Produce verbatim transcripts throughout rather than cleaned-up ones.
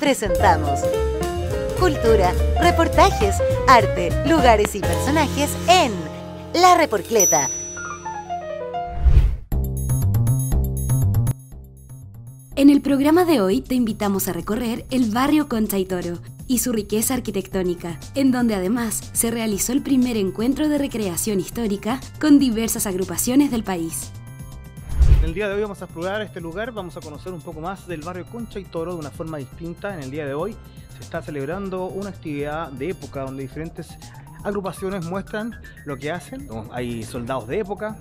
Presentamos cultura, reportajes, arte, lugares y personajes en La Reporcleta. En el programa de hoy te invitamos a recorrer el barrio Concha y Toro y su riqueza arquitectónica, en donde además se realizó el primer encuentro de recreación histórica con diversas agrupaciones del país. El día de hoy vamos a explorar este lugar, vamos a conocer un poco más del barrio Concha y Toro de una forma distinta. En el día de hoy se está celebrando una actividad de época donde diferentes agrupaciones muestran lo que hacen. Hay soldados de época,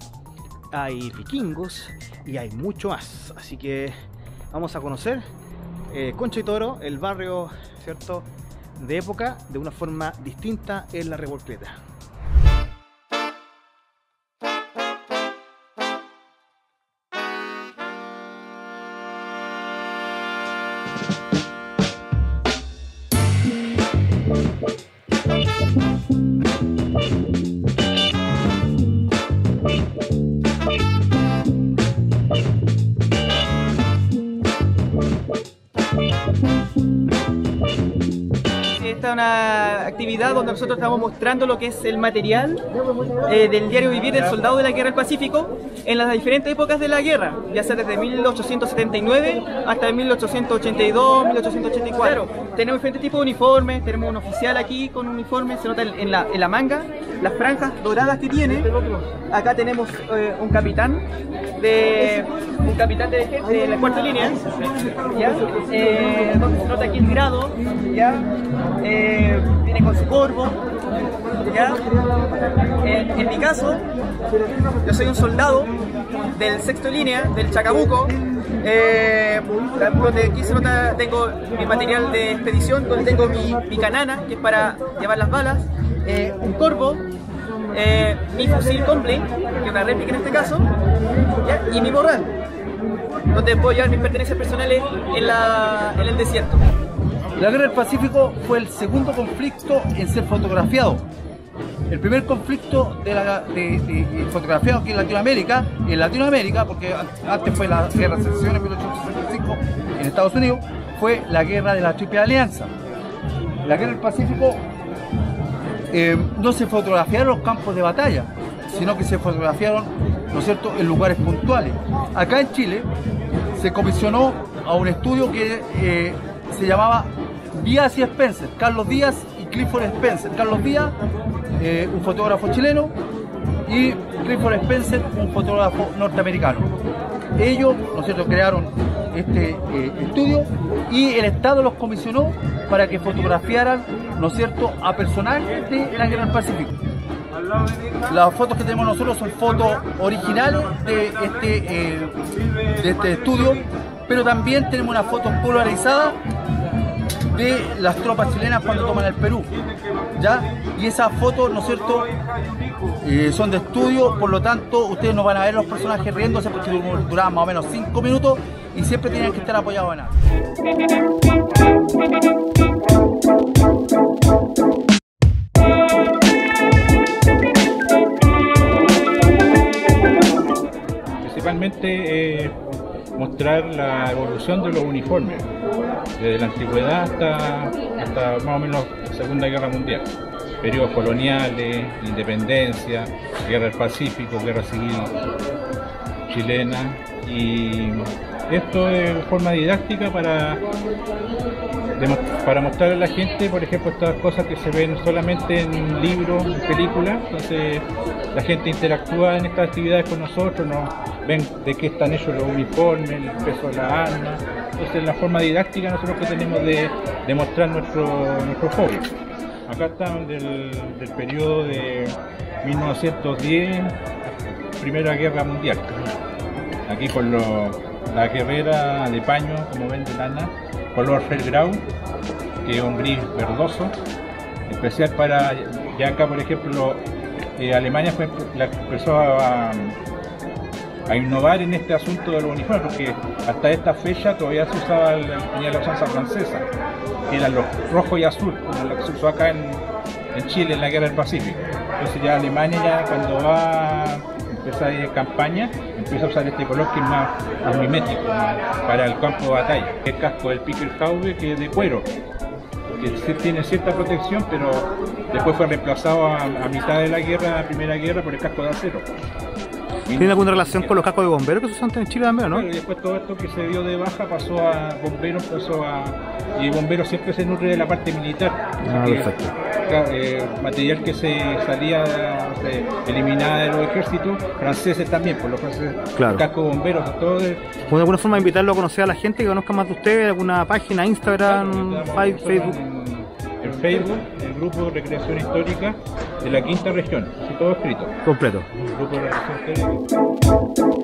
hay vikingos y hay mucho más. Así que vamos a conocer eh, Concha y Toro, el barrio, ¿cierto?, de época de una forma distinta en La Reporcleta. Una actividad donde nosotros estamos mostrando lo que es el material eh, del diario vivir del soldado de la Guerra del Pacífico en las diferentes épocas de la guerra, ya sea desde mil ochocientos setenta y nueve hasta mil ochocientos ochenta y dos, mil ochocientos ochenta y cuatro. Claro, tenemos diferentes tipos de uniformes, tenemos un oficial aquí con un uniforme, se nota en la, en la manga, las franjas doradas que tiene. Acá tenemos eh, un capitán de un capitán de, de la cuarta línea, ¿ya? Eh, se nota aquí el grado, ¿ya? Eh, Eh, viene con su corvo, ¿ya? En, en mi caso, yo soy un soldado del sexto línea, del Chacabuco. Eh, donde aquí se nota, tengo mi material de expedición, donde tengo mi, mi canana, que es para llevar las balas, eh, un corvo, eh, mi fusil Comblin, que es una réplica en este caso, ¿ya? Y mi morral, donde puedo llevar mis pertenencias personales en, la, en el desierto. La Guerra del Pacífico fue el segundo conflicto en ser fotografiado. El primer conflicto de la, de, de, de fotografiado aquí en Latinoamérica, en Latinoamérica, porque antes fue la Guerra de Secesión en mil ochocientos sesenta y cinco en Estados Unidos, fue la Guerra de la Triple Alianza. La Guerra del Pacífico eh, no se fotografiaron los campos de batalla, sino que se fotografiaron, ¿no es cierto?, en lugares puntuales. Acá en Chile se comisionó a un estudio que eh, se llamaba Díaz y Spencer, Carlos Díaz y Clifford Spencer. Carlos Díaz, eh, un fotógrafo chileno, y Clifford Spencer, un fotógrafo norteamericano. Ellos, ¿no es cierto?, crearon este eh, estudio y el Estado los comisionó para que fotografiaran, ¿no es cierto?, a personajes de la Guerra del Pacífico. Las fotos que tenemos nosotros son fotos originales de este, eh, de este estudio, pero también tenemos una foto polarizada de las tropas chilenas cuando toman el Perú, ¿ya? Y esas fotos, ¿no es cierto?, eh, son de estudio, por lo tanto ustedes no van a ver los personajes riéndose porque duraban más o menos cinco minutos y siempre tenían que estar apoyados en algo. Principalmente eh, mostrar la evolución de los uniformes desde la antigüedad hasta, hasta más o menos la Segunda Guerra Mundial, periodos coloniales, independencia, Guerra del Pacífico, Guerra Civil chilena, y esto de forma didáctica para, para mostrarle a la gente, por ejemplo, estas cosas que se ven solamente en libros, en películas. Entonces la gente interactúa en estas actividades con nosotros, nos ven de qué están hechos los uniformes, el peso de las armas. Entonces la forma didáctica nosotros que tenemos de, de mostrar nuestro, nuestro hobby. Acá están del, del periodo de mil novecientos diez, Primera Guerra Mundial. Aquí con los, la guerrera de paño, como ven, de lana, color Feldgrau, que es un gris verdoso, especial para, ya acá por ejemplo, eh, Alemania fue la que empezó a, a innovar en este asunto de los uniformes, porque hasta esta fecha todavía se usaba la, la usanza francesa, que eran los rojo y azul, como la que se usó acá en, en Chile en la Guerra del Pacífico. Entonces ya Alemania ya cuando va empresa de campaña empieza a usar este color que es más, más mimético, más para el campo de batalla. El casco del Pickelhaube, que es de cuero, que tiene cierta protección, pero después fue reemplazado a, a mitad de la guerra, la primera guerra, por el casco de acero. ¿Tiene alguna relación con los cascos de bomberos que se usan en Chile también, no? Claro, y después todo esto que se dio de baja pasó a bomberos, pasó a... Y bomberos siempre se nutre de la parte militar. Ah, perfecto. Eh, material que se salía, se eliminaba de los ejércitos, franceses también, por los franceses, claro. Cascos bomberos, todo. De... Bueno, de alguna forma invitarlo a conocer a la gente, que conozca más de ustedes, alguna página, Instagram, claro, Facebook. Facebook. En Facebook, el grupo de recreación histórica de la Quinta Región, así todo escrito. Completo. El grupo de recreación histórica.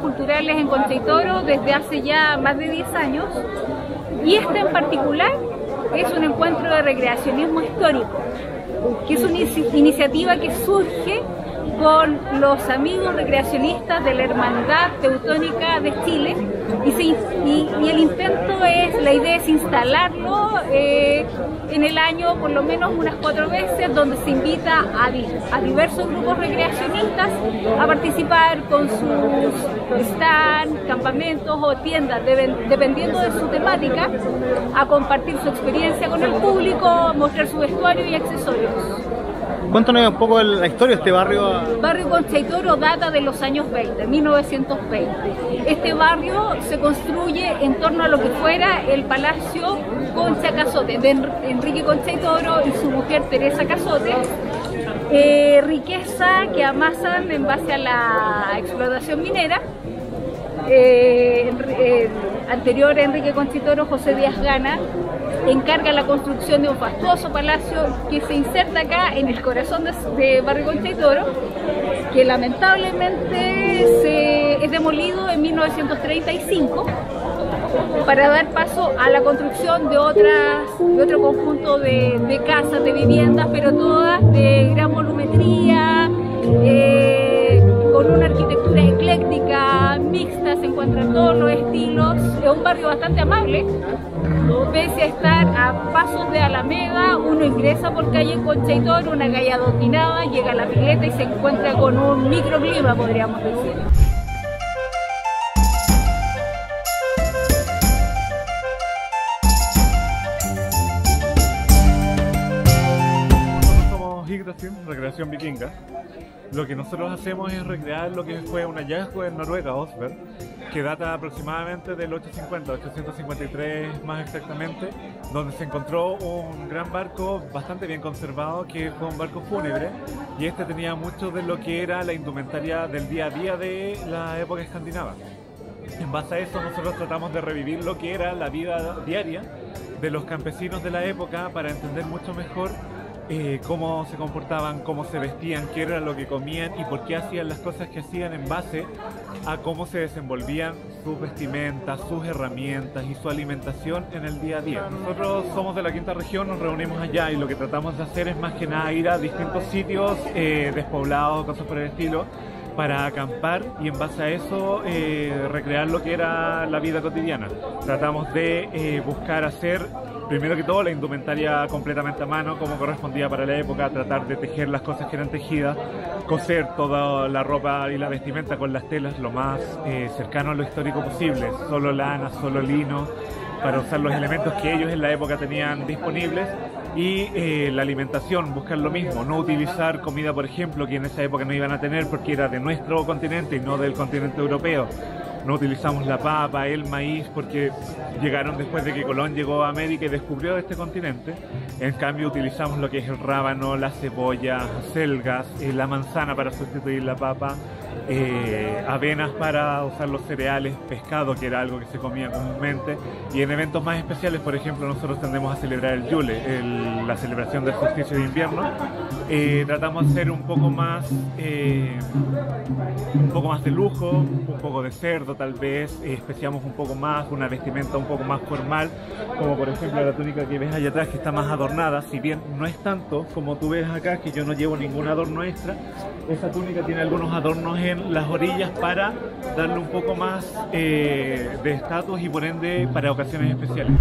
Culturales en Concha y Toro desde hace ya más de diez años, y este en particular es un encuentro de recreacionismo histórico, que es una iniciativa que surge con los amigos recreacionistas de la Hermandad Teutónica de Chile, y, se, y, y el intento es, la idea es instalarlo eh, en el año por lo menos unas cuatro veces, donde se invita a, a diversos grupos recreacionistas a participar con sus stands, campamentos o tiendas, de, dependiendo de su temática, a compartir su experiencia con el público, mostrar su vestuario y accesorios. Cuéntanos un poco la historia de este barrio. El barrio Concha y Toro data de los años veinte, mil novecientos veinte. Este barrio se construye en torno a lo que fuera el Palacio Concha Cazote, de Enrique Concha y Toro y su mujer Teresa Cazote. Eh, riqueza que amasan en base a la explotación minera. Eh, eh, anterior Enrique Concha y Toro, José Díaz Gana encarga la construcción de un fastuoso palacio que se inserta acá en el corazón de, de barrio Concha y Toro, que lamentablemente se, es demolido en mil novecientos treinta y cinco para dar paso a la construcción de, otras, de otro conjunto de, de casas, de viviendas, pero todas de gran volumetría, eh, con una arquitectura ecléctica, mixta, se encuentran todos los estilos. Es un barrio bastante amable. Pese a estar a pasos de Alameda, uno ingresa por calle Concha y Toro, una calle adoquinada, llega a la pileta y se encuentra con un microclima, podríamos decir. Nosotros somos Higdastim, recreación vikinga. Lo que nosotros hacemos es recrear lo que fue un hallazgo en Noruega, Osberg, que data aproximadamente del ochocientos cincuenta, ochocientos cincuenta y tres más exactamente, donde se encontró un gran barco bastante bien conservado, que fue un barco fúnebre, y este tenía mucho de lo que era la indumentaria del día a día de la época escandinava. En base a eso nosotros tratamos de revivir lo que era la vida diaria de los campesinos de la época para entender mucho mejor Eh, cómo se comportaban, cómo se vestían, qué era lo que comían y por qué hacían las cosas que hacían en base a cómo se desenvolvían sus vestimentas, sus herramientas y su alimentación en el día a día. Nosotros somos de la Quinta Región, nos reunimos allá y lo que tratamos de hacer es más que nada ir a distintos sitios eh, despoblados, cosas por el estilo, para acampar y en base a eso eh, recrear lo que era la vida cotidiana. Tratamos de eh, buscar hacer, primero que todo, la indumentaria completamente a mano, como correspondía para la época, tratar de tejer las cosas que eran tejidas, coser toda la ropa y la vestimenta con las telas lo más eh, cercano a lo histórico posible, solo lana, solo lino, para usar los elementos que ellos en la época tenían disponibles. Y eh, la alimentación, buscar lo mismo, no utilizar comida, por ejemplo, que en esa época no iban a tener porque era de nuestro continente y no del continente europeo. no utilizamos la papa, el maíz, porque llegaron después de que Colón llegó a América y descubrió este continente. En cambio utilizamos lo que es el rábano, la cebolla, acelgas, eh, la manzana para sustituir la papa, eh, avenas para usar los cereales, pescado, que era algo que se comía comúnmente. Y en eventos más especiales, por ejemplo, nosotros tendemos a celebrar el Yule, el, la celebración del solsticio de invierno. Eh, tratamos de hacer un poco más eh, un poco más de lujo, un poco de cerdo tal vez, eh, especiamos un poco más, una vestimenta un poco más formal, como por ejemplo la túnica que ves allá atrás, que está más adornada. Si bien no es tanto como tú ves acá, que yo no llevo ningún adorno extra, esa túnica tiene algunos adornos en las orillas para darle un poco más eh, de estatus y por ende para ocasiones especiales.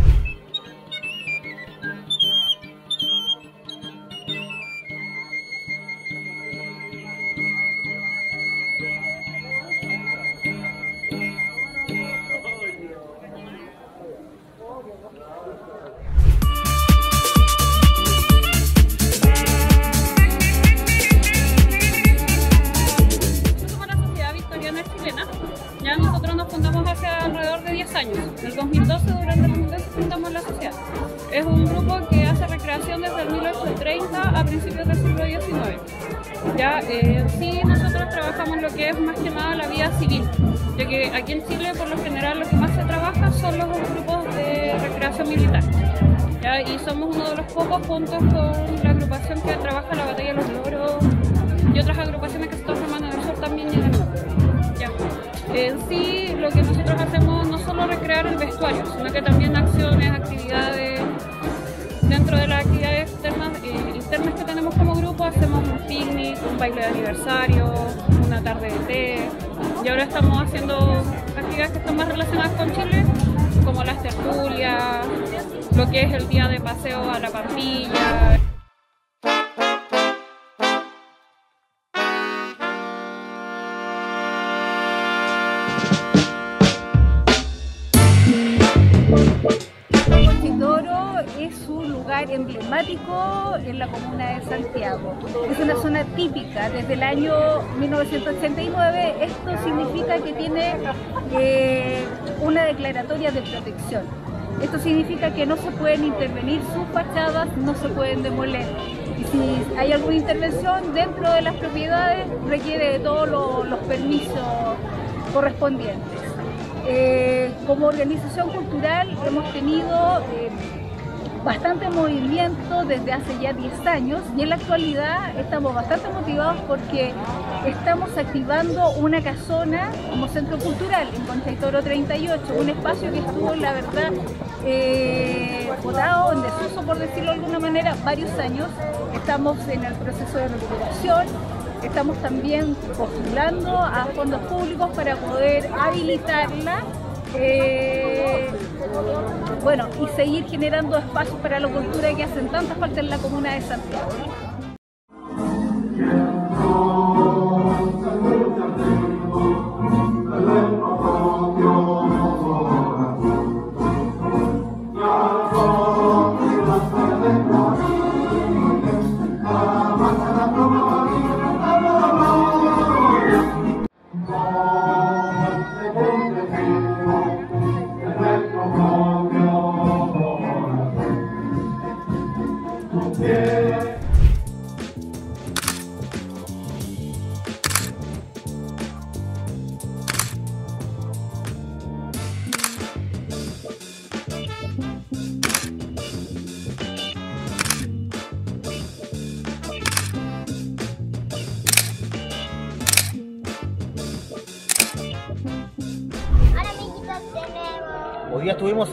Desde el año mil novecientos ochenta y nueve, esto significa que tiene eh, una declaratoria de protección. Esto significa que no se pueden intervenir sus fachadas, no se pueden demoler. Y si hay alguna intervención dentro de las propiedades, requiere de todos lo, los permisos correspondientes. Eh, como organización cultural hemos tenido Eh, bastante movimiento desde hace ya diez años y en la actualidad estamos bastante motivados porque estamos activando una casona como centro cultural en Concha y Toro treinta y ocho, un espacio que estuvo, la verdad, eh, botado en desuso, por decirlo de alguna manera, varios años. Estamos en el proceso de recuperación, estamos también postulando a fondos públicos para poder habilitarla. Eh, bueno, y seguir generando espacios para la cultura que hacen tanta falta en la comuna de Santiago.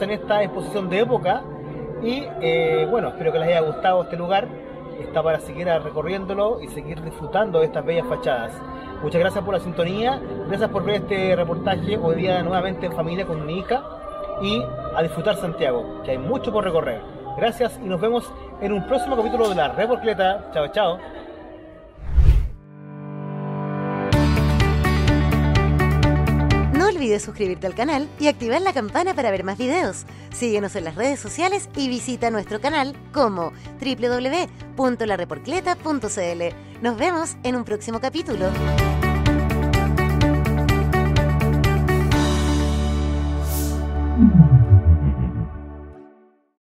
En esta exposición de época y eh, bueno, espero que les haya gustado este lugar. Está para seguir recorriéndolo y seguir disfrutando de estas bellas fachadas. Muchas gracias por la sintonía, gracias por ver este reportaje hoy día nuevamente en familia con mi hija, y a disfrutar Santiago, que hay mucho por recorrer. Gracias y nos vemos en un próximo capítulo de La Reporcleta. Chao, chao. No olvides suscribirte al canal y activar la campana para ver más videos. Síguenos en las redes sociales y visita nuestro canal como doble u doble u doble u punto la reporcleta punto c l. Nos vemos en un próximo capítulo.